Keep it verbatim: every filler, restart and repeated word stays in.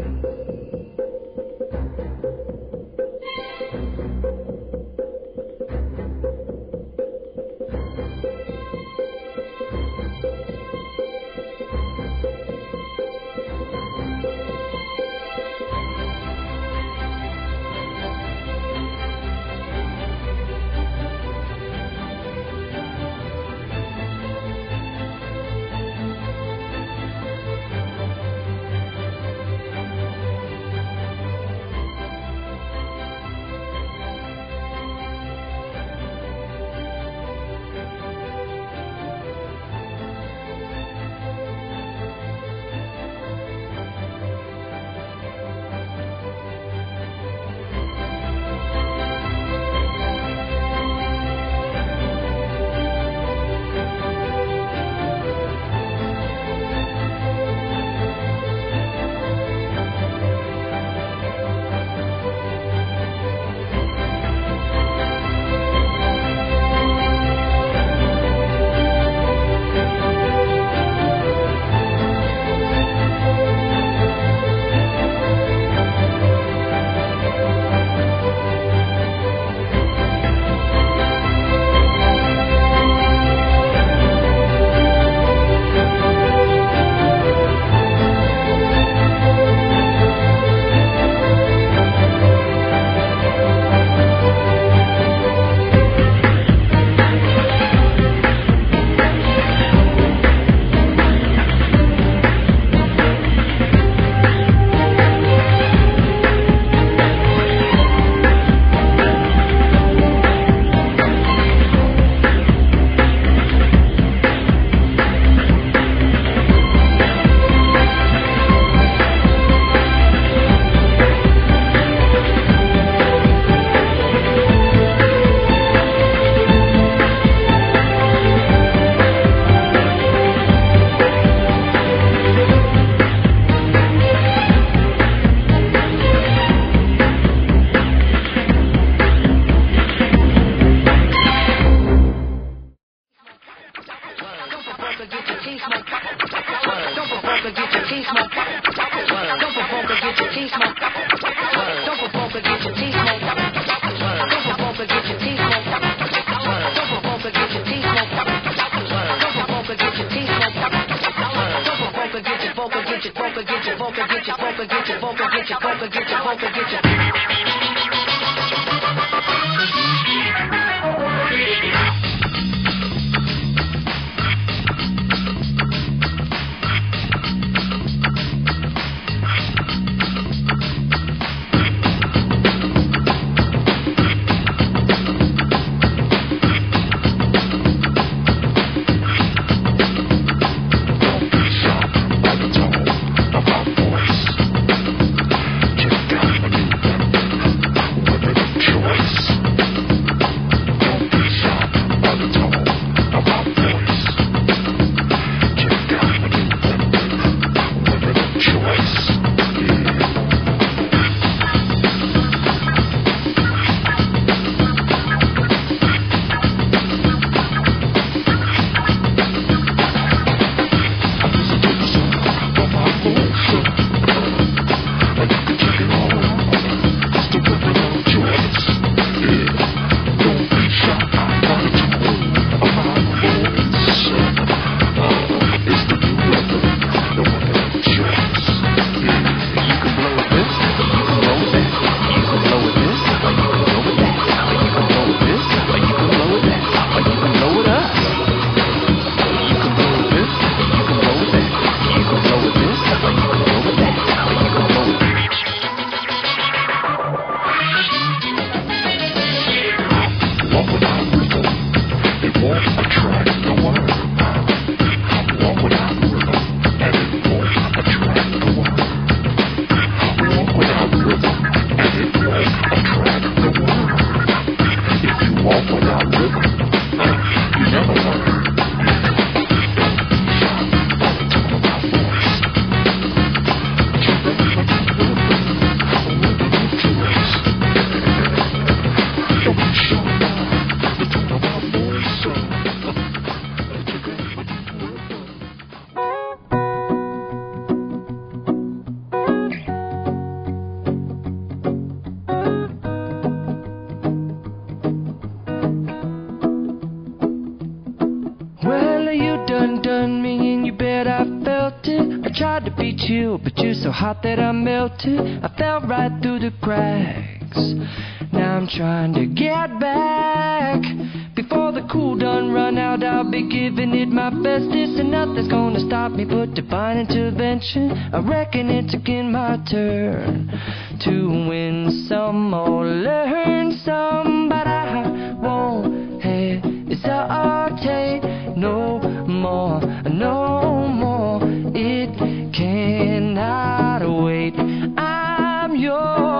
Thank you. you, but you're so hot that I melted. I fell right through the cracks. Now I'm trying to get back. Before the cool done run out, I'll be giving it my bestest, and nothing's gonna stop me but divine intervention. I reckon it's again my turn to win some or learn some, but I won't hesitate no more, no more. It cannot wait. I'm yours.